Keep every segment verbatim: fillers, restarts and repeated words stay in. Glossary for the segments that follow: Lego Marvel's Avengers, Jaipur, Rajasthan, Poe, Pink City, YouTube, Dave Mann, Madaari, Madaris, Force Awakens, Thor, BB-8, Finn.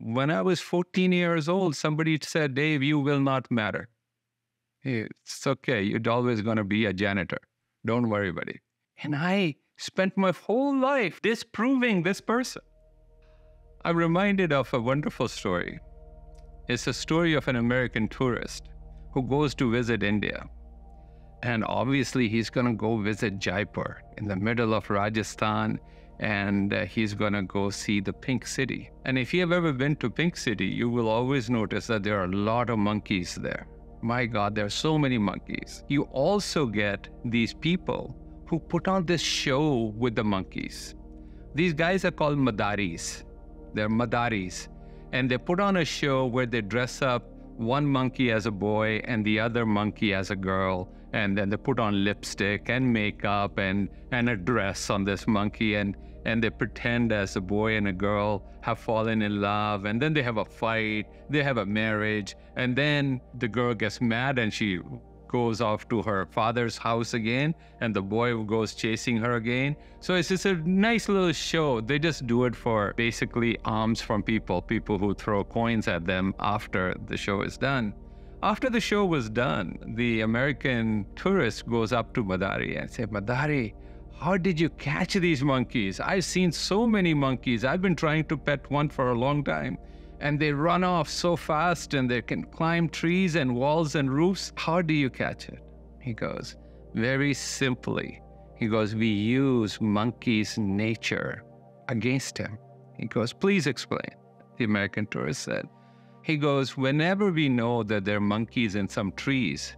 When I was fourteen years old, somebody said, Dave, you will not matter. It's okay. You're always going to be a janitor. Don't worry about it. And I spent my whole life disproving this person. I'm reminded of a wonderful story. It's a story of an American tourist who goes to visit India. And obviously, he's going to go visit Jaipur in the middle of Rajasthan, and uh, he's going to go see the Pink City. And if you have ever been to Pink City, you will always notice that there are a lot of monkeys there. My God, there are so many monkeys. You also get these people who put on this show with the monkeys. These guys are called Madaris. They're Madaris. And they put on a show where they dress up one monkey as a boy and the other monkey as a girl. And then they put on lipstick and makeup and, and a dress on this monkey. And, and they pretend as a boy and a girl have fallen in love. And then they have a fight. They have a marriage. And then the girl gets mad and she goes off to her father's house again. And the boy goes chasing her again. So it's just a nice little show. They just do it for basically alms from people, people who throw coins at them after the show is done. After the show was done, the American tourist goes up to Madaari and says, Madaari, how did you catch these monkeys? I've seen so many monkeys. I've been trying to pet one for a long time. And they run off so fast and they can climb trees and walls and roofs. How do you catch it? He goes, very simply. He goes, we use monkeys' nature against him. He goes, please explain, the American tourist said. He goes, whenever we know that there are monkeys in some trees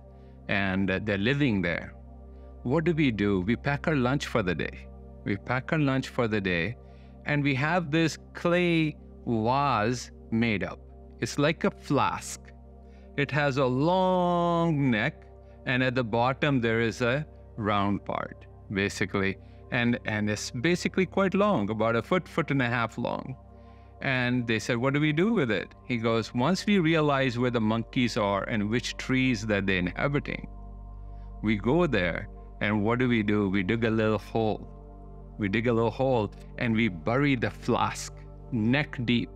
and they're living there, what do we do? We pack our lunch for the day. We pack our lunch for the day and we have this clay vase made up. It's like a flask. It has a long neck and at the bottom there is a round part, basically. And, and it's basically quite long, about a foot, foot and a half long. And they said, what do we do with it? He goes, once we realize where the monkeys are and which trees that they're inhabiting, we go there and what do we do? We dig a little hole. We dig a little hole and we bury the flask neck deep.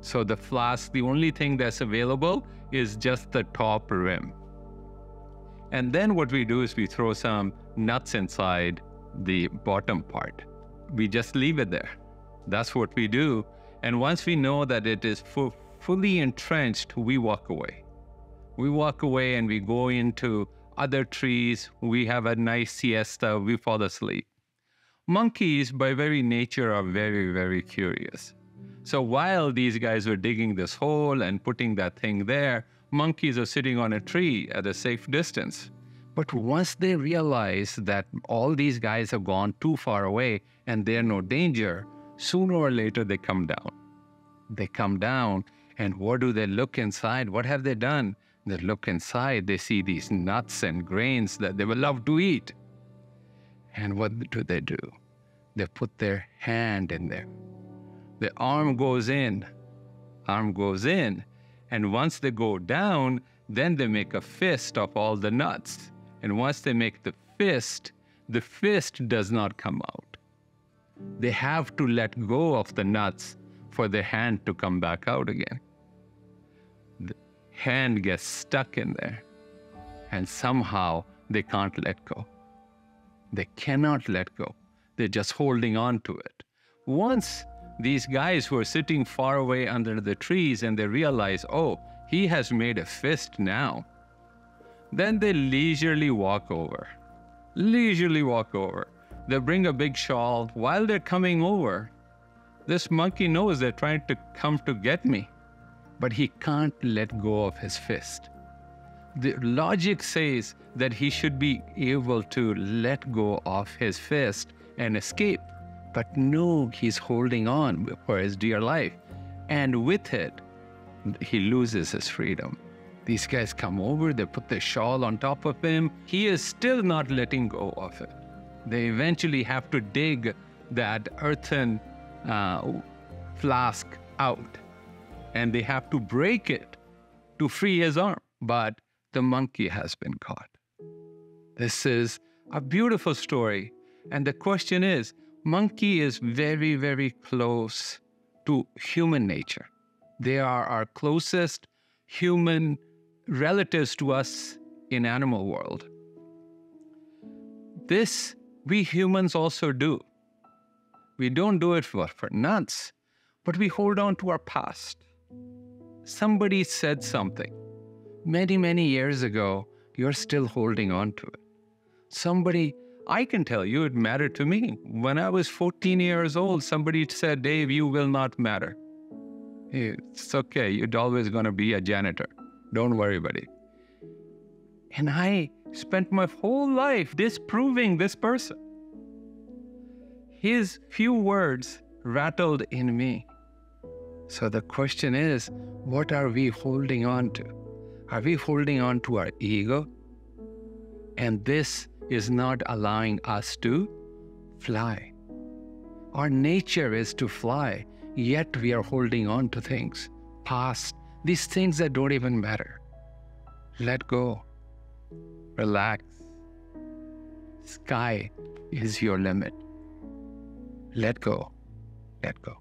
So the flask, the only thing that's available is just the top rim. And then what we do is we throw some nuts inside the bottom part. We just leave it there. That's what we do. And once we know that it is fu- fully entrenched, we walk away. We walk away and we go into other trees. We have a nice siesta. We fall asleep. Monkeys, by very nature, are very, very curious. So while these guys were digging this hole and putting that thing there, monkeys are sitting on a tree at a safe distance. But once they realize that all these guys have gone too far away and they're no danger, sooner or later, they come down. They come down, and what do they look inside? What have they done? They look inside, they see these nuts and grains that they would love to eat. And what do they do? They put their hand in there. The arm goes in, arm goes in, and once they go down, then they make a fist of all the nuts. And once they make the fist, the fist does not come out. They have to let go of the nuts for their hand to come back out again. The hand gets stuck in there, and somehow they can't let go. They cannot let go. They're just holding on to it. Once these guys who are sitting far away under the trees and they realize, oh, he has made a fist now, then they leisurely walk over, leisurely walk over. They bring a big shawl. While they're coming over, this monkey knows they're trying to come to get me, but he can't let go of his fist. The logic says that he should be able to let go of his fist and escape, but no, he's holding on for his dear life. And with it, he loses his freedom. These guys come over, they put the shawl on top of him. He is still not letting go of it. They eventually have to dig that earthen uh, flask out, and they have to break it to free his arm. But the monkey has been caught. This is a beautiful story. And the question is, monkey is very, very close to human nature. They are our closest human relatives to us in animal world. This we humans also do. We don't do it for, for nuts, but we hold on to our past. Somebody said something many, many years ago, you're still holding on to it. Somebody, I can tell you it mattered to me. When I was fourteen years old, somebody said, Dave, you will not matter. It's okay, you're always gonna be a janitor. Don't worry about it. And I spent my whole life disproving this person. His few words rattled in me. So the question is, what are we holding on to? Are we holding on to our ego? And this is not allowing us to fly. Our nature is to fly, yet we are holding on to things, past, these things that don't even matter. Let go. Relax. Sky is your limit. Let go. Let go.